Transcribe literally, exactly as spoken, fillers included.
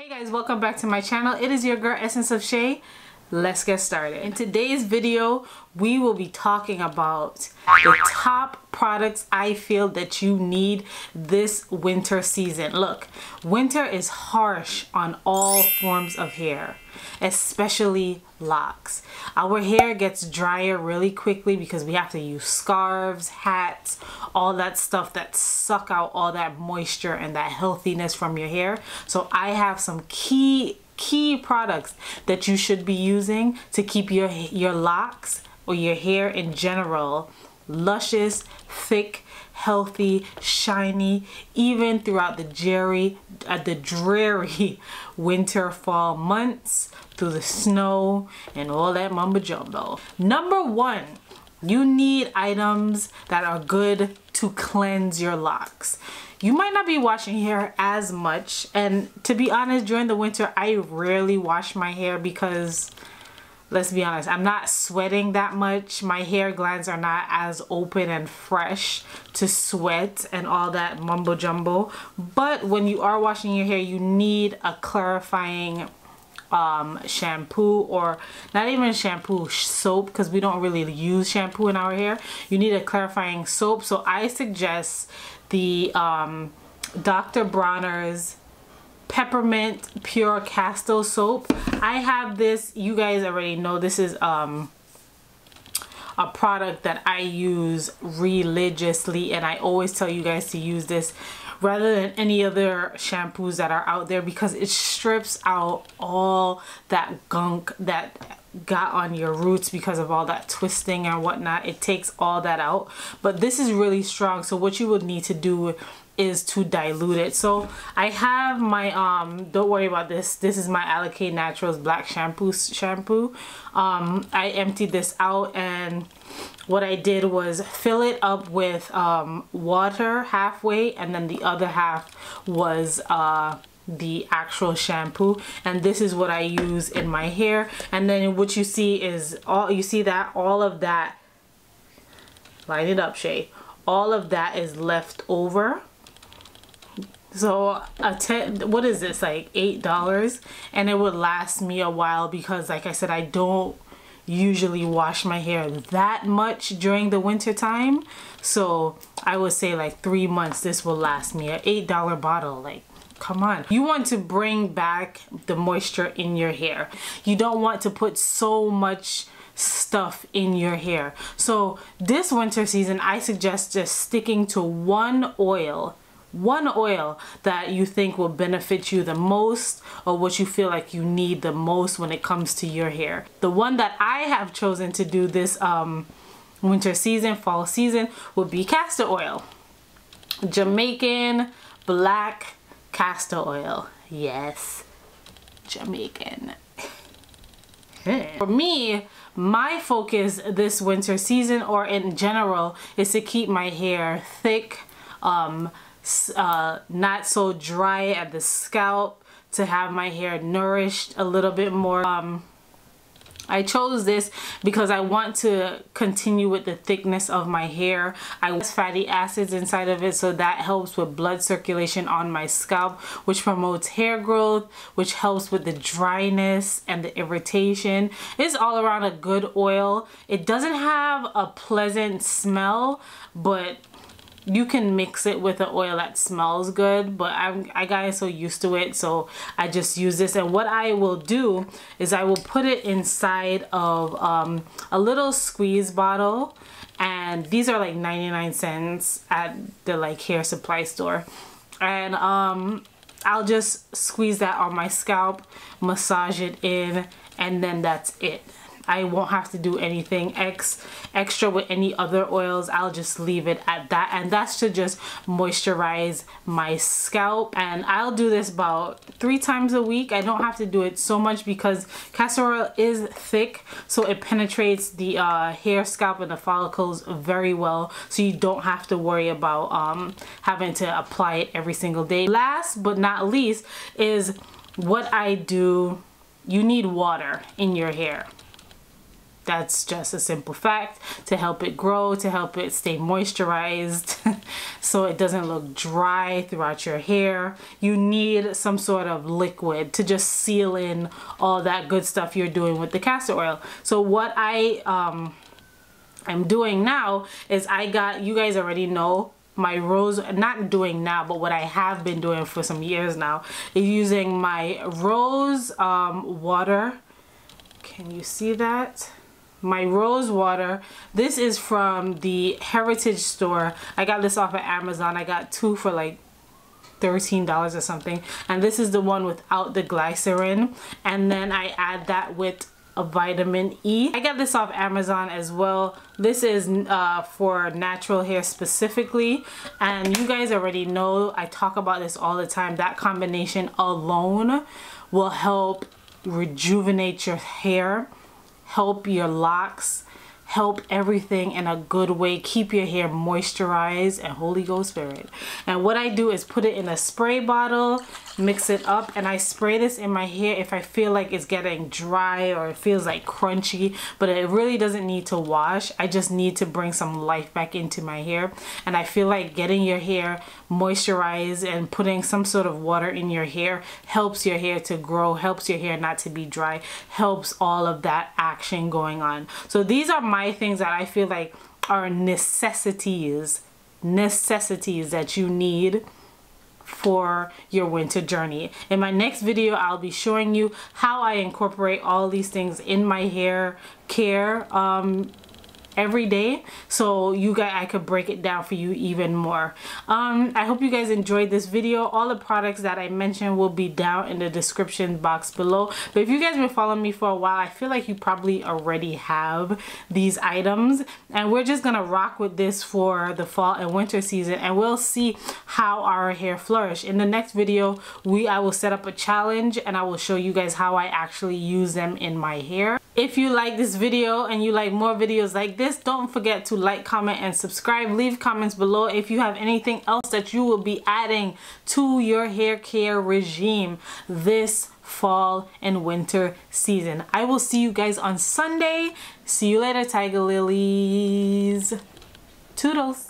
Hey guys, welcome back to my channel. It is your girl Essence of Shay. Let's get started. In today's video, we will be talking about the top products I feel that you need this winter season. Look, winter is harsh on all forms of hair, especially locks. Our hair gets drier really quickly because we have to use scarves, hats, all that stuff that suck out all that moisture and that healthiness from your hair. So I have some key key products that you should be using to keep your your locks or your hair in general luscious, thick, healthy, shiny, even throughout the dreary, uh, the dreary winter fall months, through the snow and all that mumbo jumbo. Number one, you need items that are good to cleanse your locks. You might not be washing hair as much, and to be honest, during the winter I rarely wash my hair because, let's be honest, I'm not sweating that much. My hair glands are not as open and fresh to sweat and all that mumbo jumbo. But when you are washing your hair, you need a clarifying um shampoo, or not even shampoo, soap, because we don't really use shampoo in our hair. You need a clarifying soap, so I suggest the um Dr Bronner's peppermint pure castor soap. I have this, you guys already know this is um a product that I use religiously, and I always tell you guys to use this rather than any other shampoos that are out there, because it strips out all that gunk that got on your roots because of all that twisting and whatnot. It takes all that out, but this is really strong, so what you would need to do is to dilute it. So I have my um don't worry about this, this is my Alakay Naturals black shampoo shampoo um I emptied this out, and what I did was fill it up with um water halfway, and then the other half was uh the actual shampoo, and this is what I use in my hair. And then what you see is all you see that all of that line it up Shay all of that is left over. So a ten, what is this, like eight dollars, and it would last me a while because, like I said, I don't usually wash my hair that much during the winter time. So I would say like three months, this will last me. An eight dollar bottle, like, come on. You want to bring back the moisture in your hair. You don't want to put so much stuff in your hair. So this winter season, I suggest just sticking to one oil, one oil that you think will benefit you the most, or what you feel like you need the most when it comes to your hair. The one that I have chosen to do this um, winter season, fall season, would be castor oil. Jamaican Black Castor oil. Yes, Jamaican. For me, my focus this winter season, or in general, is to keep my hair thick, um, uh, not so dry at the scalp, to have my hair nourished a little bit more. Um, I chose this because I want to continue with the thickness of my hair. I use fatty acids inside of it, so that helps with blood circulation on my scalp, which promotes hair growth, which helps with the dryness and the irritation. It's all around a good oil. It doesn't have a pleasant smell, but you can mix it with an oil that smells good, but I'm, I got so used to it, so I just use this. And what I will do is I will put it inside of um, a little squeeze bottle, and these are like ninety-nine cents at the like hair supply store. And um, I'll just squeeze that on my scalp, massage it in, and then that's it. I won't have to do anything ex extra with any other oils. I'll just leave it at that, and that's to just moisturize my scalp. And I'll do this about three times a week. I don't have to do it so much because castor oil is thick, so it penetrates the uh, hair, scalp, and the follicles very well, so you don't have to worry about um, having to apply it every single day. Last but not least is what I do. You need water in your hair. That's just a simple fact, to help it grow, to help it stay moisturized so it doesn't look dry throughout your hair. You need some sort of liquid to just seal in all that good stuff you're doing with the castor oil. So what I um, am doing now is I got, you guys already know, my rose, not doing now, but what I have been doing for some years now, is using my rose um, water. Can you see that? My rose water. This is from the Heritage store. I got this off of Amazon. I got two for like thirteen dollars or something. And this is the one without the glycerin. And then I add that with a vitamin E. I got this off Amazon as well. This is uh, for natural hair specifically, and you guys already know I talk about this all the time. That combination alone will help rejuvenate your hair, help your locks, help everything in a good way, keep your hair moisturized and Holy Ghost Spirit. And what I do is put it in a spray bottle, mix it up, and I spray this in my hair if I feel like it's getting dry or it feels like crunchy, but it really doesn't need to wash. I just need to bring some life back into my hair. And I feel like getting your hair moisturized and putting some sort of water in your hair helps your hair to grow, helps your hair not to be dry, helps all of that action going on. So these are my things that I feel like are necessities necessities that you need for your winter journey. In my next video, I'll be showing you how I incorporate all these things in my hair care um, every day, so you guys, I could break it down for you even more. um, I hope you guys enjoyed this video. All the products that I mentioned will be down in the description box below, but if you guys have been following me for a while, I feel like you probably already have these items, and we're just gonna rock with this for the fall and winter season, and we'll see how our hair flourish. In the next video, we I will set up a challenge, and I will show you guys how I actually use them in my hair. If you like this video and you like more videos like this, don't forget to like, comment, and subscribe. Leave comments below if you have anything else that you will be adding to your hair care regime this fall and winter season. I will see you guys on Sunday. See you later, Tiger Lilee's. Toodles.